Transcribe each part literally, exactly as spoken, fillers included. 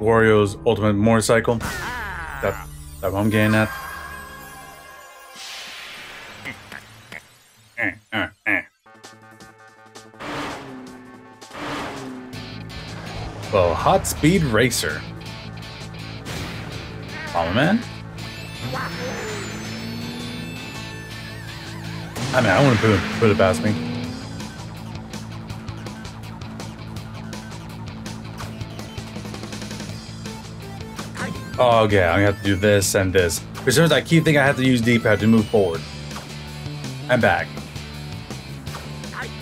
Wario's Ultimate Motorcycle. That, that's what I'm getting at. Eh, eh, eh. Well, Hot Speed Racer. Follow man? I mean, I wouldn't put it, put it past me. Oh, yeah, I'm gonna have to do this and this. For some reason, I keep thinking I have to use D-pad to move forward and back.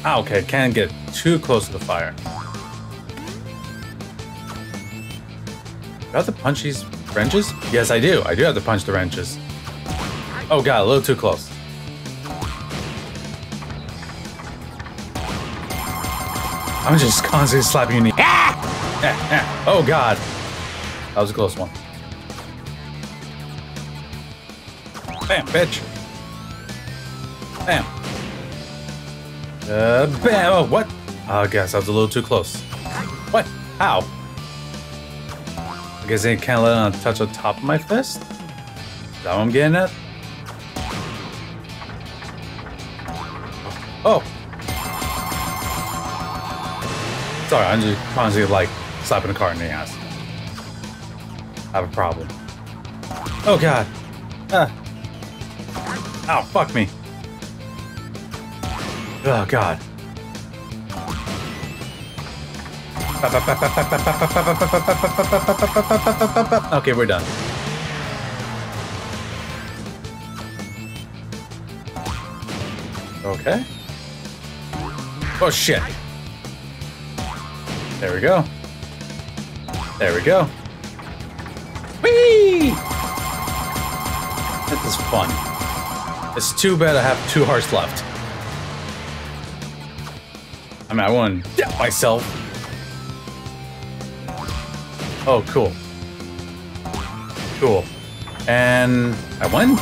Ah, okay, can't get too close to the fire. Do I have to punch these wrenches? Yes, I do. I do have to punch the wrenches. Oh, God, a little too close. I'm just constantly slapping your knee. Ah! Eh, eh. Oh, God. That was a close one. Bam, bitch. Bam. Uh, bam. Oh, what? I guess I was a little too close. What? How? I guess I can't let it touch the top of my fist? Is that what I'm getting at? Oh. Sorry, I'm just constantly, like, slapping a car in the ass. I have a problem. Oh, God. Ah. Ow, fuck me. Oh, God. Okay, we're done. Okay. Oh, shit. There we go. There we go. Whee! This is fun. It's too bad I have two hearts left. I mean, I want to death myself. Oh, cool. Cool. And I won?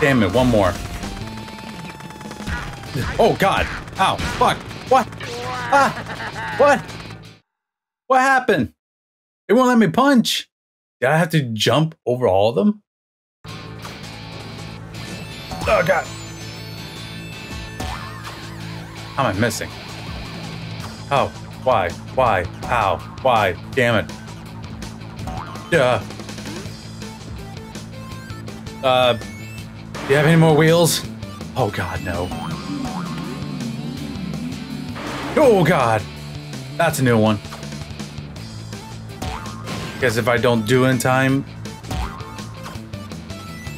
Damn it, one more. Oh, God. Ow, fuck. What? Ah, what? What happened? It won't let me punch. Did I have to jump over all of them? Oh, God. How am I missing? How? Why? Why? How? Why? Damn it. Yeah. Uh, do you have any more wheels? Oh, God, no. Oh, God. That's a new one. Because if I don't do it in time,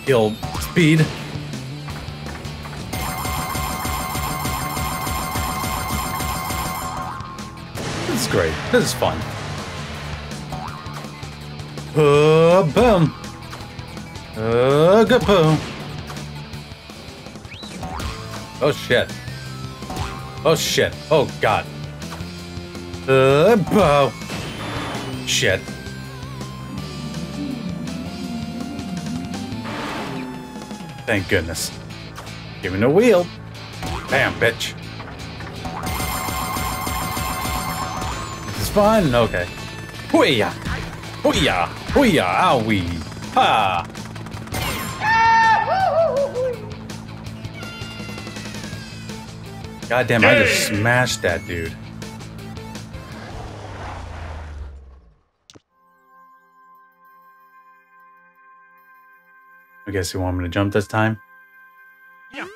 he'll speed. This is great. This is fun. Uh, boom. Uh, good boom. Oh shit. Oh shit. Oh God. Uh, bow. Shit. Thank goodness. Give me a wheel. Bam, bitch. This is fun. Okay. Hoo-yah. Hoo-yah. Hoo-yah. Owie. Ha. God damn, I just smashed that dude. I guess you want me to jump this time? Yeah.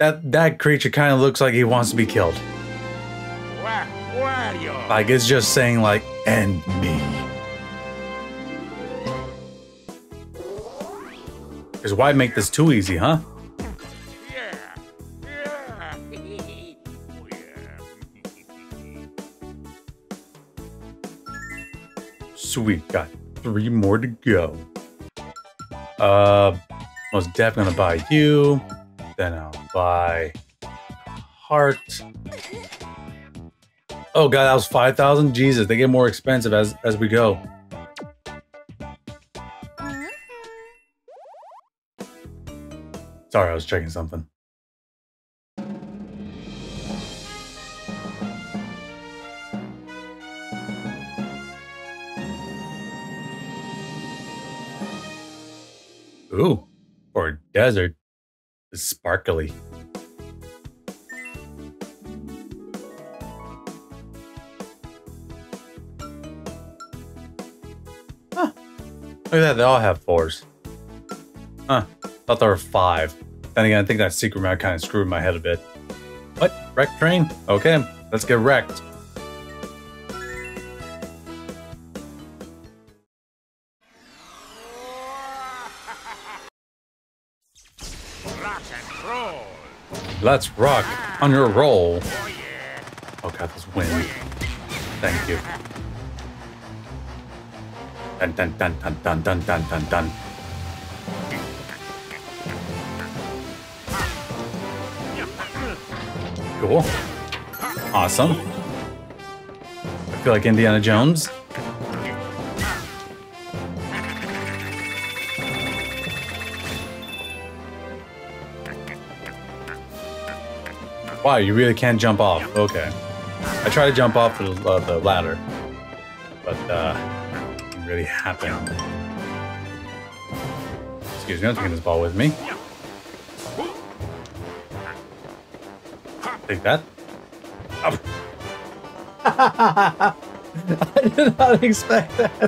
That that creature kind of looks like he wants to be killed. Where, where are you? Like it's just saying like, end me. Because why make this too easy, huh? Yeah. Yeah. Sweet God. Three more to go. Uh, most definitely gonna buy you. Then I'll buy heart. Oh God, that was five thousand. Jesus, they get more expensive as as we go. Sorry, I was checking something. Ooh, or desert is sparkly. Huh. Look at that, they all have fours. Huh, thought there were five. Then again, I think that secret map kind of screwed my head a bit. What? Wreck train? Okay, let's get wrecked. Let's rock on your roll. Oh god, this wind. Thank you. Dun dun dun dun dun dun dun dun dun. Cool. Awesome. I feel like Indiana Jones. Wow, you really can't jump off. Okay. I try to jump off the, uh, the ladder, but uh, it didn't really happen. Excuse me, I'm taking this ball with me. Take that. Oh. I did not expect that.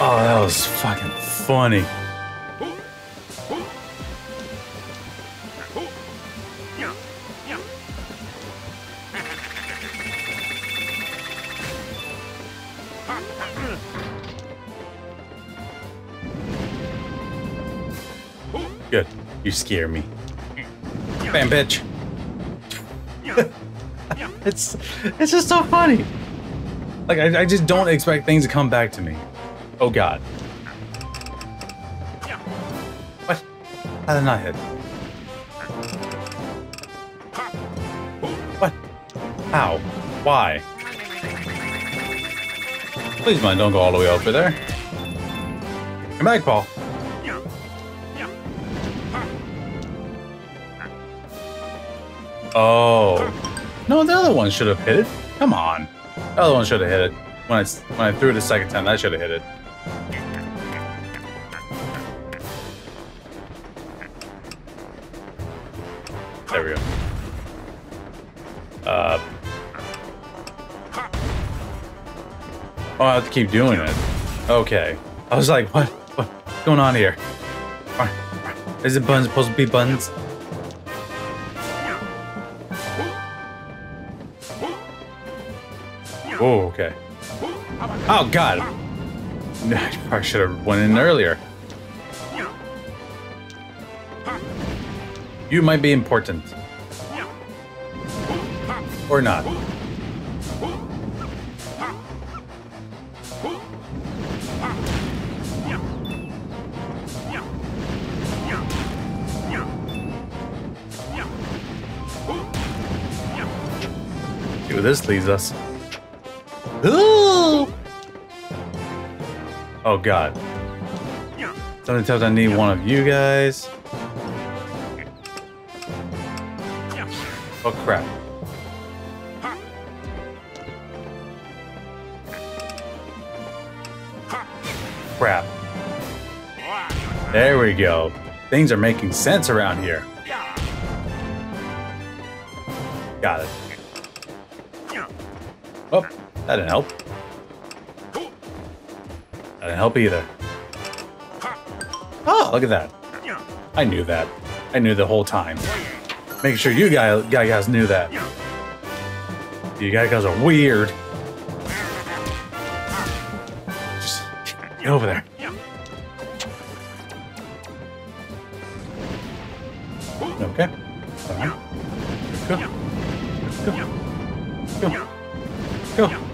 Oh, that was fucking funny. Good. You scare me. Bam, bitch. it's it's just so funny. Like, I, I just don't expect things to come back to me. Oh, God. What? How did I not hit? What? How? Why? Please, man, don't go all the way over there. Come back, Paul. Oh. No, the other one should have hit it. Come on. The other one should have hit it. When I, when I threw it a second time, that should have hit it. There we go. Uh. Oh, I have to keep doing it. Okay. I was like, what? What's going on here? Is it buttons supposed to be buttons? Oh, okay. Oh, God. I probably should have went in earlier. You might be important. Or not. See where this leads us. Ooh. Oh god. Something tells I need one of you guys. Oh crap. Crap. There we go. Things are making sense around here. Got it. Oh. That didn't help. That didn't help either. Oh, look at that. I knew that. I knew the whole time. Make sure you guys, guys knew that. You guys are weird. Just get over there. Okay. All right. Go. Go. Go. Go. Go. Go.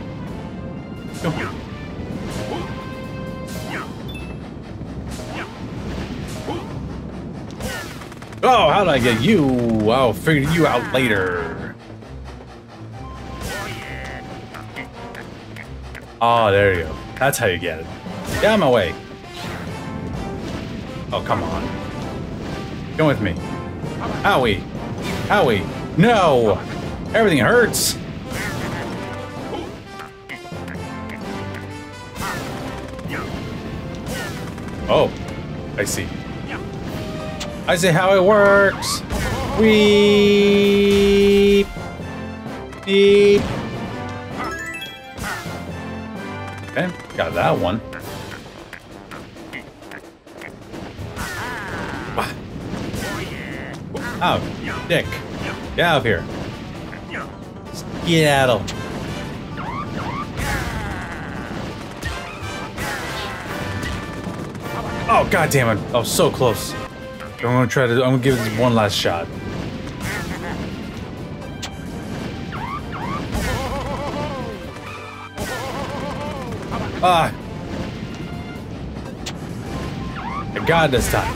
Oh, how did I get you? I'll figure you out later. Oh, there you go. That's how you get it. Get out of my way. Oh, come on. Come with me. Owie. Owie. No. Everything hurts. Oh, I see. I see how it works. Weep. Beep. Okay, got that one. Oh, dick. Get out of here. Skedaddle. Oh, god damn it. Oh, so close. I'm gonna try to, I'm gonna give this one last shot. Ah. I got this time.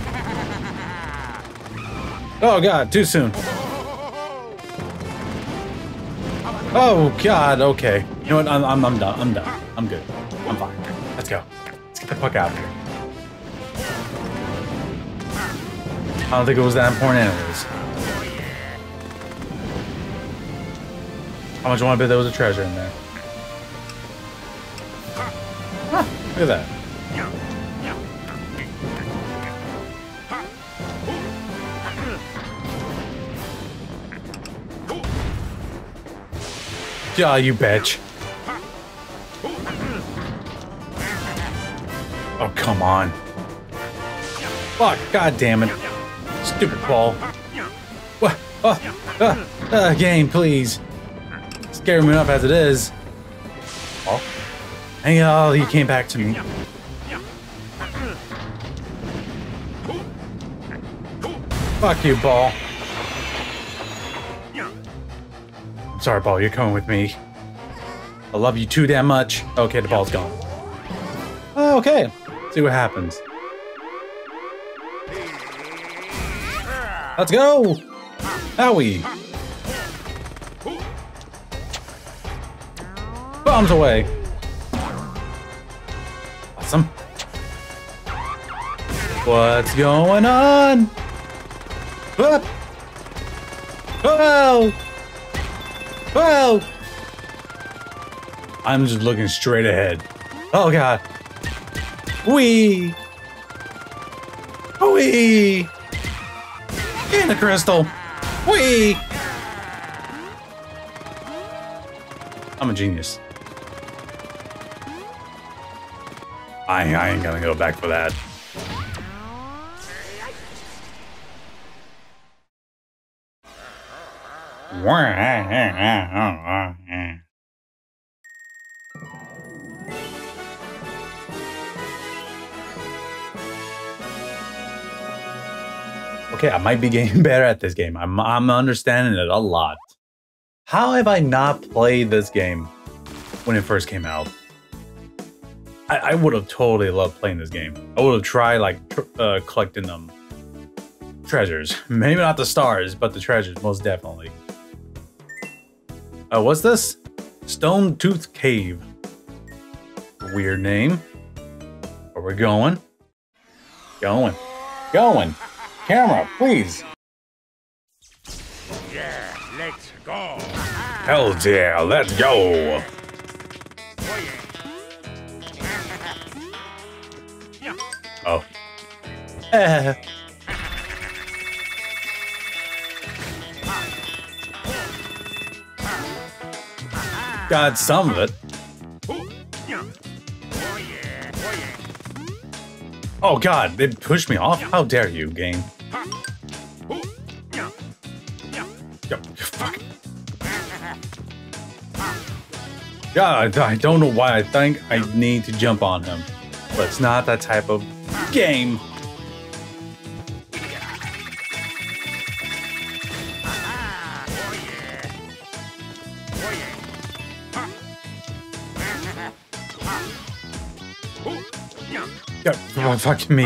Oh god, too soon. Oh god, okay. You know what? I'm I'm I'm done. I'm done. I'm good. I'm fine. Let's go. Let's get the fuck out of here. I don't think it was that important anyways. How much you want to bet there was a treasure in there? Huh, look at that. Ah, oh, you bitch. Oh, come on. Fuck, god damn it. Stupid ball. What? Oh, uh, uh, game, please. Scare me enough as it is. Oh. Hang on, he came back to me. Fuck you, ball. Sorry, ball, you're coming with me. I love you too damn much. Okay, the ball's gone. Oh, okay, see what happens. Let's go! Owie! Bombs away! Awesome. What's going on? Up! Oh! Well, I'm just looking straight ahead. Oh god. Wee. Wee. In the crystal. Wee. I'm a genius. I, I ain't gonna go back for that. Okay, I might be getting better at this game. I'm, I'm understanding it a lot. How have I not played this game when it first came out? I, I would have totally loved playing this game. I would have tried like tr uh, collecting them. Treasures. Maybe not the stars, but the treasures, most definitely. Oh, uh, what's this? Stone Tooth Cave. Weird name. Where we're going. Going. Going. Camera, please. Yeah, let's go. Hell yeah, let's go. Oh. Uh. Got some of it. Oh god, they pushed me off. How dare you, game. Fuck. God, I don't know why I think I need to jump on him. But it's not that type of game. Oh, fuck me.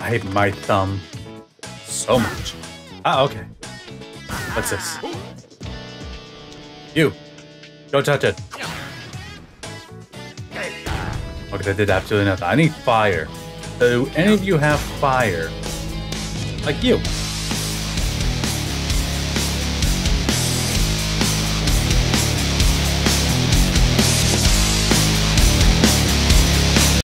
I hate my thumb so much. Ah, okay. What's this? You. Don't touch it. Okay, that did absolutely nothing. I need fire. Do any of you have fire? Like you.